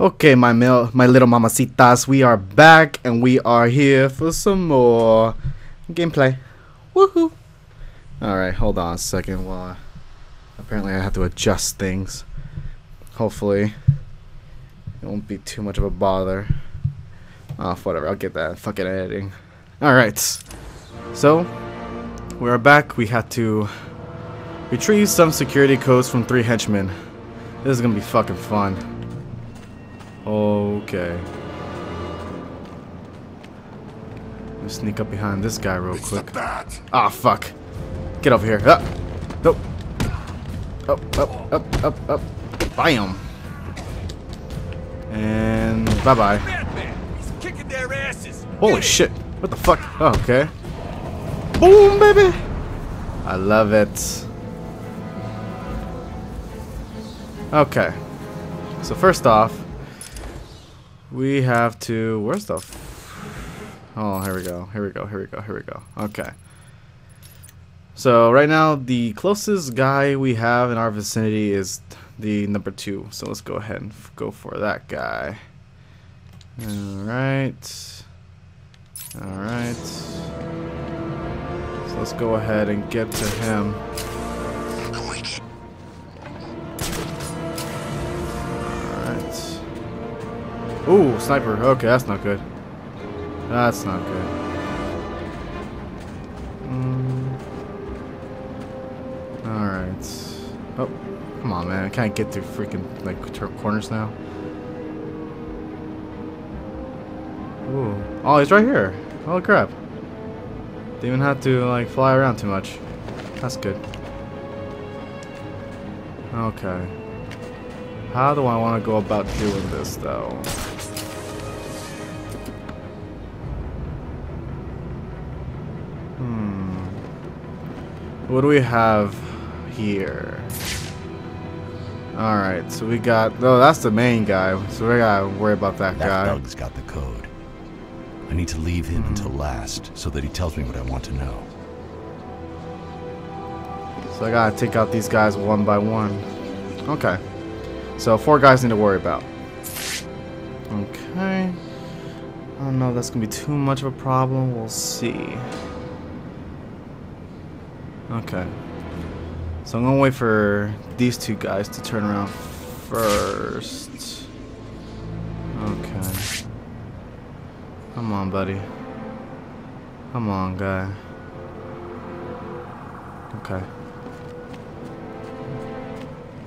Okay, my little mamacitas, we are back and we are here for some more gameplay. Woohoo! Alright, hold on a second while apparently I have to adjust things. Hopefully it won't be too much of a bother. Whatever, I'll get that fucking editing. Alright, so we are back. We had to retrieve some security codes from 3 henchmen. This is gonna be fucking fun. Okay. Let me sneak up behind this guy real quick. Ah, fuck. Get over here. Up. Nope. Up, up, up, up, up. Bam. And bye bye. Holy shit. What the fuck? Oh, okay. Boom, baby. I love it. Okay, so first off, we have to, where's the, oh, here we go, here we go, here we go, here we go, okay. So right now, the closest guy we have in our vicinity is the number 2, so let's go ahead and go for that guy. Alright, alright, so let's go ahead and get to him. Ooh, sniper. Okay, that's not good. That's not good. Alright. Oh, come on, man. I can't get through freaking, like, corners now. Ooh. Oh, he's right here. Oh, crap. Didn't even have to, like, fly around too much. That's good. Okay. How do I want to go about doing this, though? What do we have here? Alright, so we got... No, that's the main guy, so we gotta worry about that guy. That thug's got the code. I need to leave him until last, so that he tells me what I want to know. So I gotta take out these guys one by one. Okay. So 4 guys need to worry about. Okay. I don't know if that's gonna be too much of a problem. We'll see. Okay, so I'm gonna wait for these 2 guys to turn around first. Okay, come on, buddy. Come on, guy. Okay.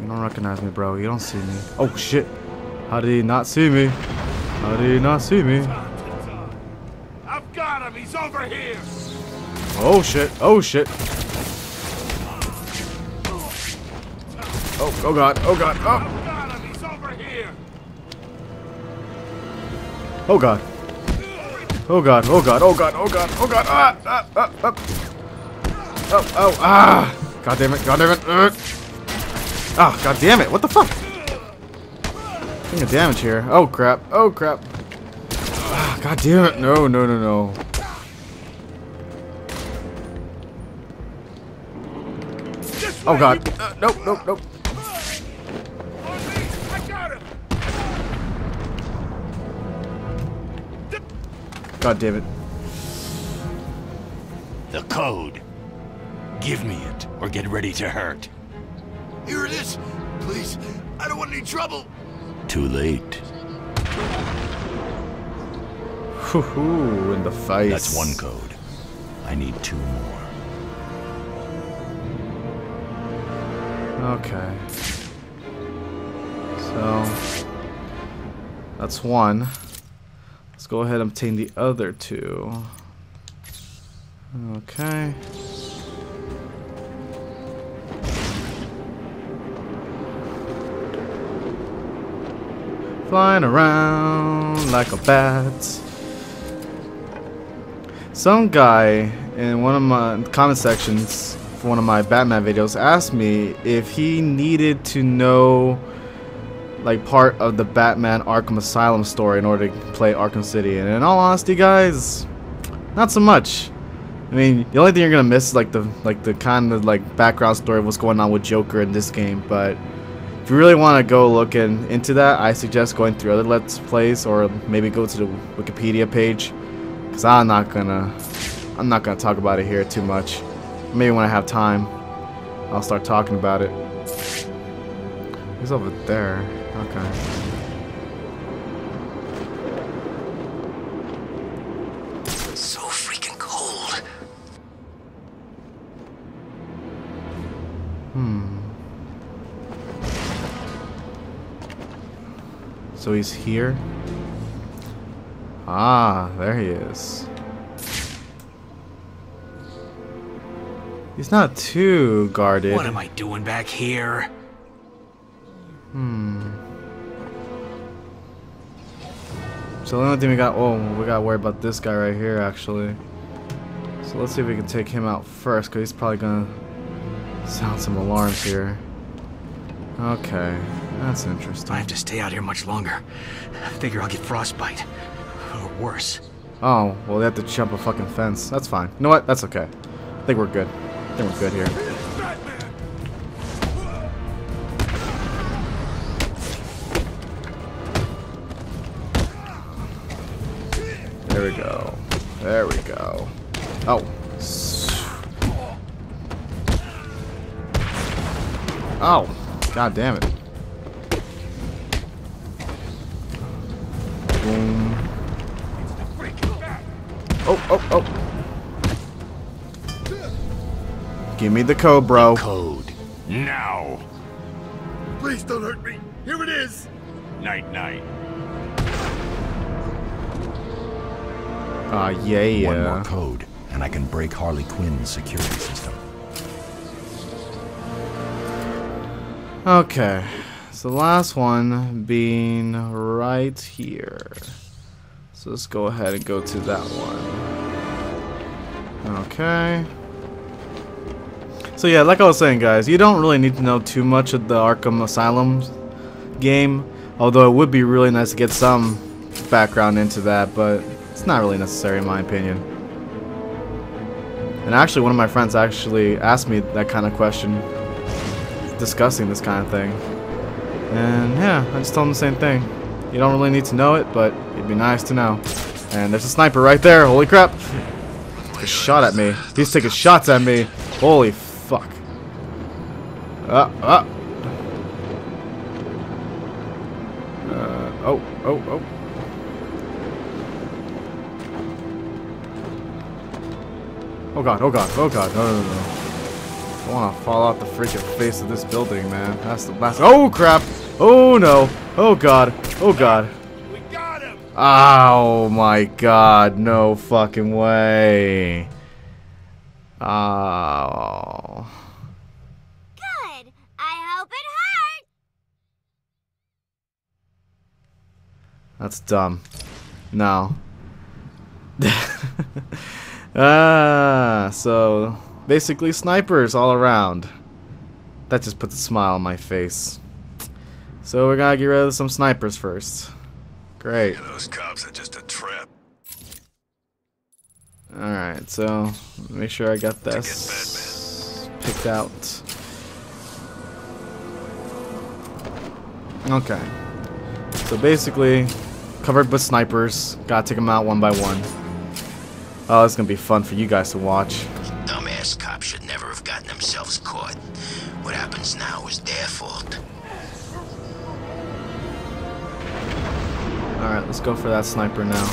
You don't recognize me, bro. You don't see me. Oh shit! How did he not see me? How did he not see me? I've got him. He's over here. Oh shit! Oh shit! Oh, oh god, oh god, oh! He's over here. Oh god. Oh god, oh god, oh god, oh god, oh god, ah, ah, ah, ah. Oh, oh, ah! God damn it, god damn it. Ah, god damn it, what the fuck? I'm gonna damage here. Oh crap, oh crap. Ah, god damn it, no, no, no, no. Oh god, nope, nope, nope. God damn it. The code. Give me it or get ready to hurt. Here it is. Please, I don't want any trouble. Too late. Hoo-hoo, in the face. That's one code. I need 2 more. Okay. So, that's 1. Let's go ahead and obtain the other 2. Okay. Flying around like a bat. Some guy in one of my comment sections for one of my Batman videos asked me if he needed to know like part of the Batman Arkham Asylum story in order to play Arkham City, and in all honesty guys, not so much. I mean, the only thing you're gonna miss is like the kind of like background story of what's going on with Joker in this game, but If you really want to go looking into that, I suggest going through other Let's Plays or maybe go to the Wikipedia page, because I'm not gonna talk about it here too much. Maybe when I have time, I'll start talking about it. Who's over there? Okay. So he's here. Ah, there he is. He's not too guarded. What am I doing back here? So the only thing we got, oh, we gotta worry about this guy right here, actually. So let's see if we can take him out first, because he's probably gonna sound some alarms here. Okay. That's interesting. I have to stay out here much longer. I figure I'll get frostbite. Or worse. Oh, well, they have to jump a fucking fence. That's fine. You know what? That's okay. I think we're good. I think we're good here. There we go. There we go. Oh. Oh. God damn it. Oh, oh, oh. Give me the code, bro. Code. Now. Please don't hurt me. Here it is. Night, night. Yeah, yeah. One more code, and I can break Harley Quinn's security system. Okay. So the last one being right here. So let's go ahead and go to that one. Okay. So yeah, like I was saying, guys, you don't really need to know too much of the Arkham Asylum game. Although it would be really nice to get some background into that, but it's not really necessary in my opinion. And actually, one of my friends actually asked me that kind of question, discussing this kind of thing. And yeah, I just told him the same thing. You don't really need to know it, but it'd be nice to know. And there's a sniper right there. Holy crap. He shot at me. He's taking shots at me. Holy fuck. Oh, oh, oh. Oh god, oh god, oh god. No, no, no, no. I want to fall off the freaking face of this building, man. That's the last. Oh crap! Oh no! Oh god! Oh god! We got him! Oh my god! No fucking way! Oh. Good. I hope it hurt. That's dumb. No. So. Basically snipers all around. That just puts a smile on my face. So we're gonna get rid of some snipers first. Great. Yeah, those cops are just a trap. Alright, so make sure I got this picked out. Okay. So basically, covered with snipers. Gotta take them out one by one. Oh, it's gonna be fun for you guys to watch. Dumbass cops should never have gotten themselves caught. What happens now is their fault. Alright, let's go for that sniper now.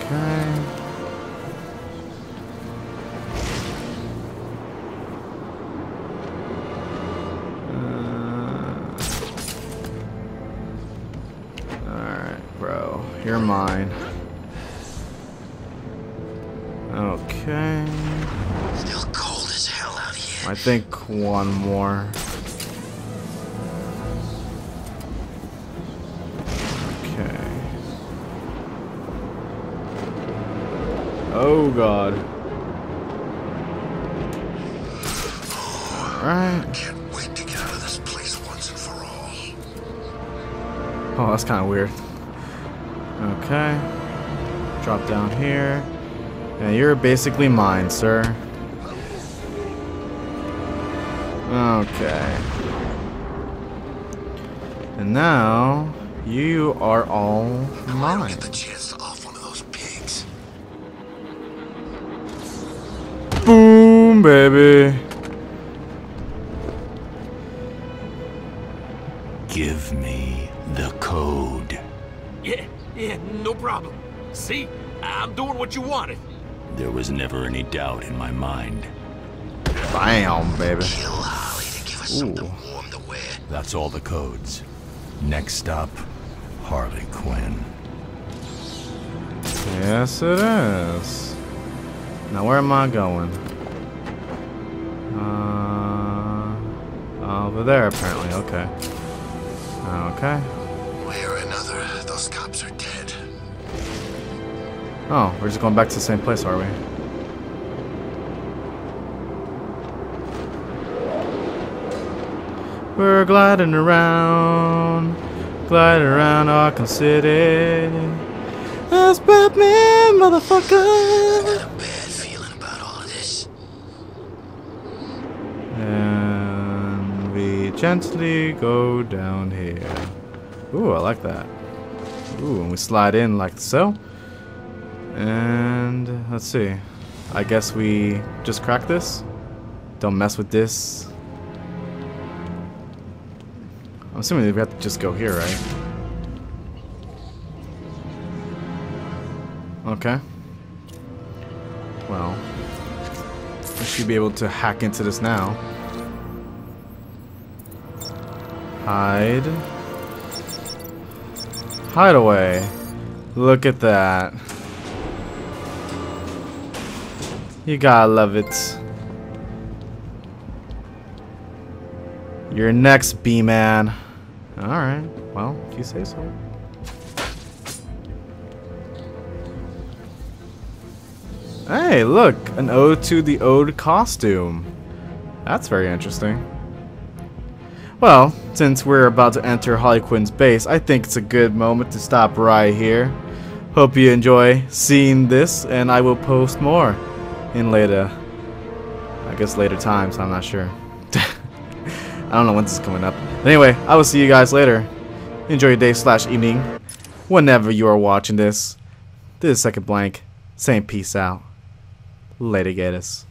Okay. Alright, bro. You're mine. Okay. Still cold as hell out here. I think one more. Okay. Oh god. All right. I can't wait to get out of this place once and for all. Oh, that's kind of weird. Okay. Drop down here. And you're basically mine, sir. Okay. And now you are all mine. I don't get the chance off one of those pigs. Boom, baby. Give me the code. Yeah, no problem. See, I'm doing what you wanted. There was never any doubt in my mind. Bam, baby. Kill Harley to give us something warm to wear. That's all the codes. Next up, Harley Quinn. Yes, it is. Now, where am I going? Over there, apparently. Okay. Way or another, those cops are dead. Oh, we're just going back to the same place, are we? We're gliding around Arkham City. That's Batman, motherfucker! I got a bad feeling about all of this. And we gently go down here. Ooh, I like that. Ooh, and we slide in like so. And let's see. I guess we just crack this. Don't mess with this. I'm assuming we have to just go here, right? Okay. Well, we should be able to hack into this now. Hideaway. Look at that. You gotta love it. You're next, B-Man. Alright, well, if you say so. Hey, look! An ode to the Ode costume. That's very interesting. Well, since we're about to enter Harley Quinn's base, I think it's a good moment to stop right here. Hope you enjoy seeing this, and I will post more. In later, I guess later times, I'm not sure. I don't know when this is coming up. Anyway, I will see you guys later. Enjoy your day/evening, whenever you are watching this. This is Second Blank, saying peace out. Later, gators.